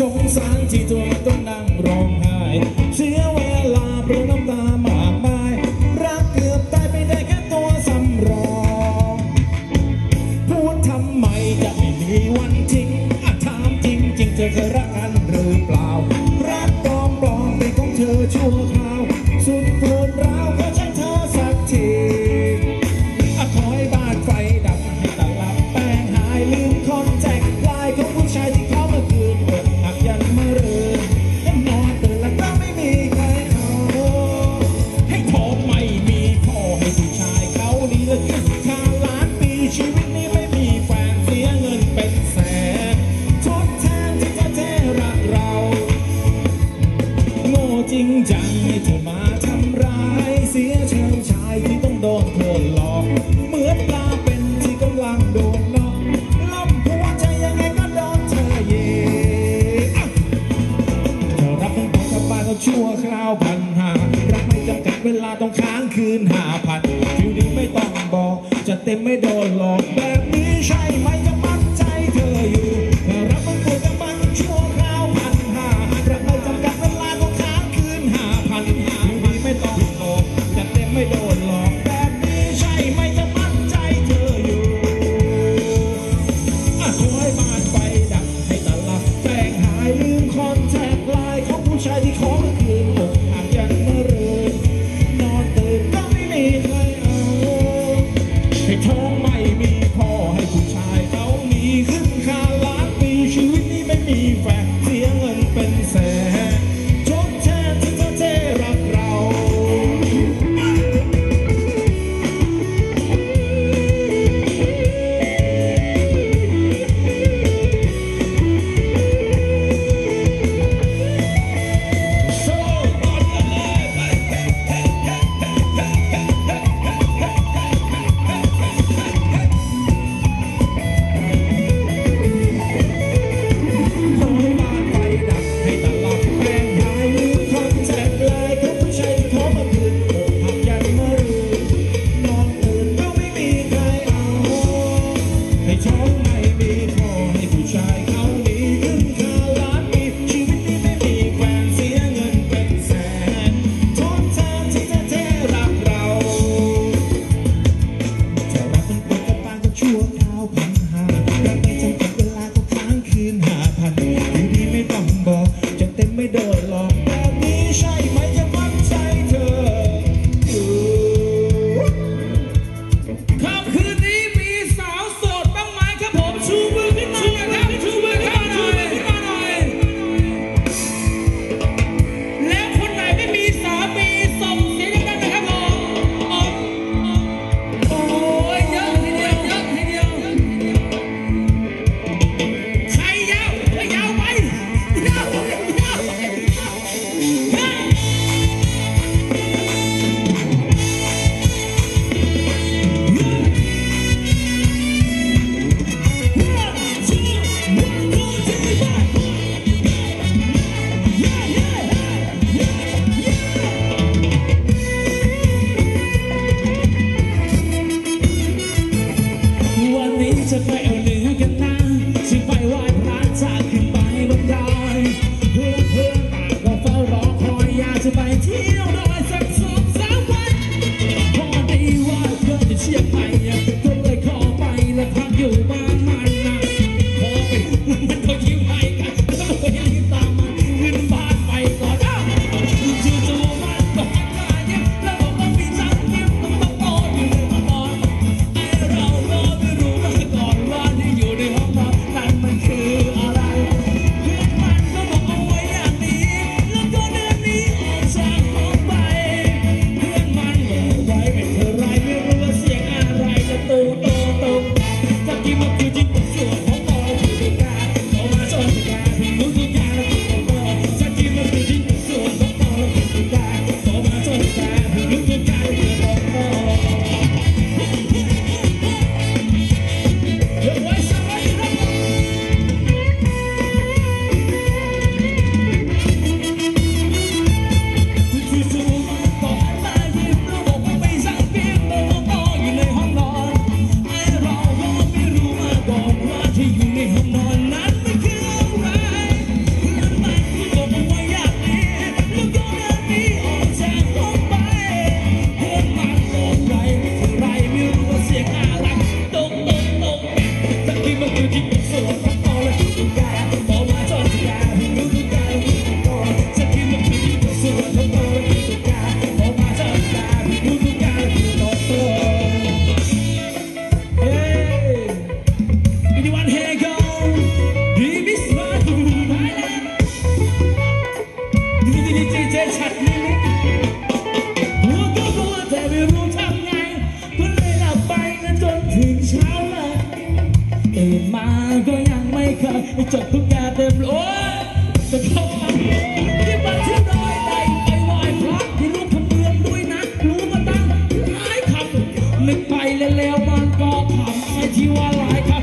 สงสารที่ตัวต้องนั่งร้องไห้เสียเวลาเพราะน้ำตามากมายรักเกือบตายไปได้แค่ตัวสำรองพูดทำไมจะไม่มีวันทิ้งถามจริงจริงเธอเคยรักกันหรือเปล่ารักปลอมปลอมเป็นของเธอชั่วคราวสุดปวดร้าวก็ใช่เธอสักทีขอให้บ้านไฟดับให้ตาลับแป้งหายลืมคนแจกลายของผู้ชายที่เขามาคืนชั่วคราวปัญหารักไม่จำกัดเวลาต้องค้างคืน5,000ฟิวนี้ไม่ต้องบอกจะเต็มไม่โดนหลอกแบบนี้ใช่ไหมก็มัดใจเธออยู่รักมันปวดแต่มันชั่วคราวปัญหารักไม่จำกัดเวลาต้องค้างคืน5,000ฟิวนี้ไม่ต้องบอกจะเต็มไม่โดนหลอกแบบนี้ใช่ไหมก็มัดใจเธออยู่ขอให้บ้านไฟดับให้ตาลับแปลงหายลืมคอนแทคไลน์ของผู้ชายที่ขอท้องไม่มีพ่อให้ผู้ชาย ไม่จบทุกงานเต็มโอ้ยจะเข้าขันที่บันทึกได้ไปไหว้พระที่รูปทำเมืองด้วยนะรู้มาตั้งหลายคำนึกไปแล้วมันก็ขำไอ้ที่ว่าหลายคำ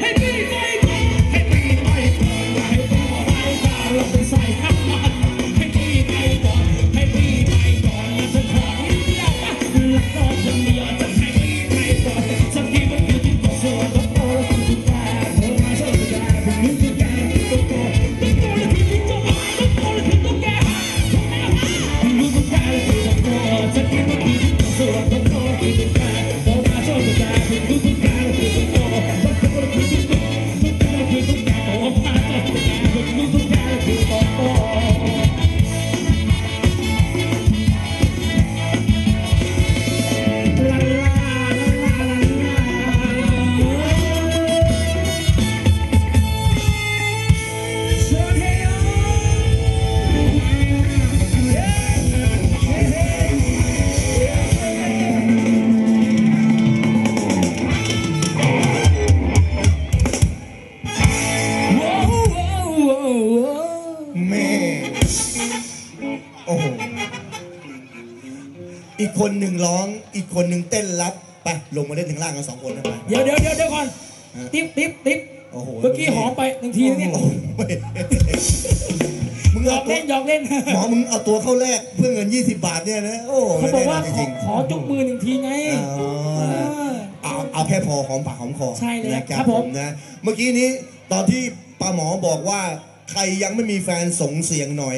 ให้ตีไปให้ตีไปให้ตีไปเราไปใส่ข้าวมันให้ตีไปก่อนให้ตีไปก่อนนะฉันขอนิดเดียวนะรักเราคนเดียวจะให้ตีไปก่อนสักทีมันอยู่ที่ตัวส่วนตัวอีกคนหนึ่งร้องอีกคนหนึ่งเต้นรับไปลงมาเล่นถึงล่างกันสองคนนะเดี๋ยวก่อนติ๊บโอ้โหเมื่อกี้หอมไปบางทีนี่มึงหยอกเล่นหมอมึงเอาตัวเข้าแรกเพื่อเงิน20 บาทเนี่ยนะโอ้เขาบอกว่าขอจุกมือหนึ่งทีไงเอาแค่พอหอมปากหอมคอใช่เลยครับผมนะเมื่อกี้นี้ตอนที่ป้าหมอบอกว่าใครยังไม่มีแฟนส่งเสียงหน่อย